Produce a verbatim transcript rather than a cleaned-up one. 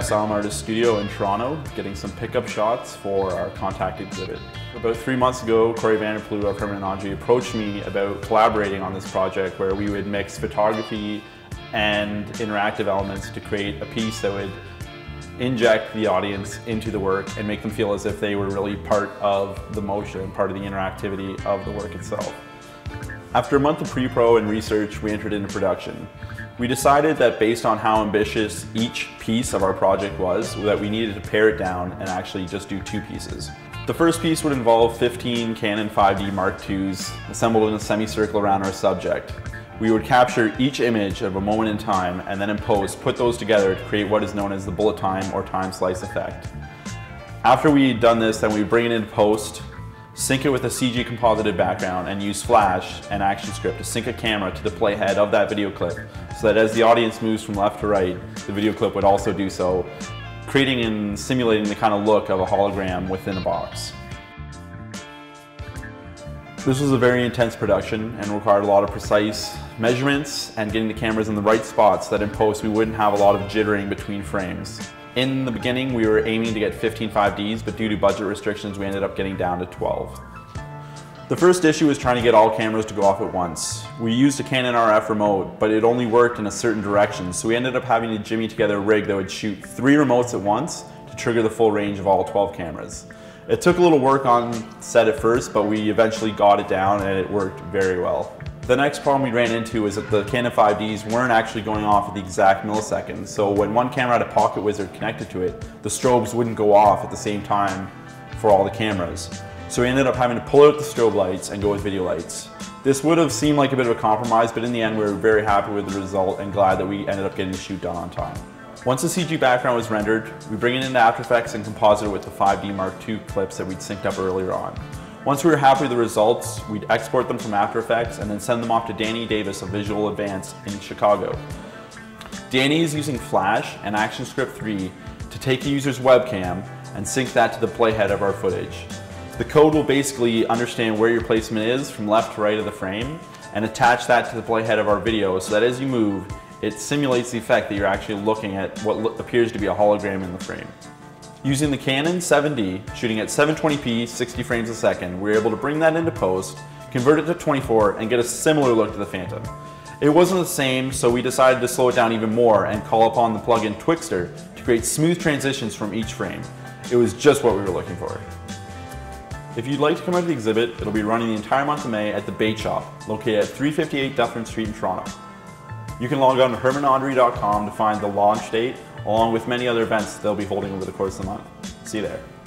Asylum Artist Studio in Toronto, getting some pickup shots for our Contact exhibit. About three months ago, Cory VanderPloeg of HermanAndre approached me about collaborating on this project where we would mix photography and interactive elements to create a piece that would inject the audience into the work and make them feel as if they were really part of the motion, part of the interactivity of the work itself. After a month of pre-pro and research, we entered into production. We decided that based on how ambitious each piece of our project was, that we needed to pare it down and actually just do two pieces. The first piece would involve fifteen Canon five D Mark twos assembled in a semicircle around our subject. We would capture each image of a moment in time and then in post put those together to create what is known as the bullet time or time slice effect. After we had done this, then we would bring it into post, sync it with a C G composited background, and use Flash and ActionScript to sync a camera to the playhead of that video clip so that as the audience moves from left to right, the video clip would also do so, creating and simulating the kind of look of a hologram within a box. This was a very intense production and required a lot of precise measurements and getting the cameras in the right spots so that in post we wouldn't have a lot of jittering between frames. In the beginning, we were aiming to get fifteen five Ds, but due to budget restrictions, we ended up getting down to twelve. The first issue was trying to get all cameras to go off at once. We used a Canon R F remote, but it only worked in a certain direction, so we ended up having to jimmy together a rig that would shoot three remotes at once to trigger the full range of all twelve cameras. It took a little work on set at first, but we eventually got it down and it worked very well. The next problem we ran into is that the Canon five Ds weren't actually going off at the exact millisecond, so when one camera had a Pocket Wizard connected to it, the strobes wouldn't go off at the same time for all the cameras. So we ended up having to pull out the strobe lights and go with video lights. This would have seemed like a bit of a compromise, but in the end we were very happy with the result and glad that we ended up getting the shoot done on time. Once the C G background was rendered, we bring it into After Effects and composite it with the five D Mark two clips that we'd synced up earlier on. Once we were happy with the results, we'd export them from After Effects and then send them off to Danny Davis of Visual Advance in Chicago. Danny is using Flash and ActionScript three to take a user's webcam and sync that to the playhead of our footage. The code will basically understand where your placement is from left to right of the frame and attach that to the playhead of our video so that as you move, it simulates the effect that you're actually looking at what lo- appears to be a hologram in the frame. Using the Canon seven D, shooting at seven twenty p, sixty frames a second, we were able to bring that into post, convert it to twenty-four, and get a similar look to the Phantom. It wasn't the same, so we decided to slow it down even more and call upon the plugin Twixtor to create smooth transitions from each frame. It was just what we were looking for. If you'd like to come out to the exhibit, it'll be running the entire month of May at the Bait Shop, located at three fifty-eight Dufferin Street in Toronto. You can log on to Herman Andre dot com to find the launch date, along with many other events they'll be holding over the course of the month. See you there.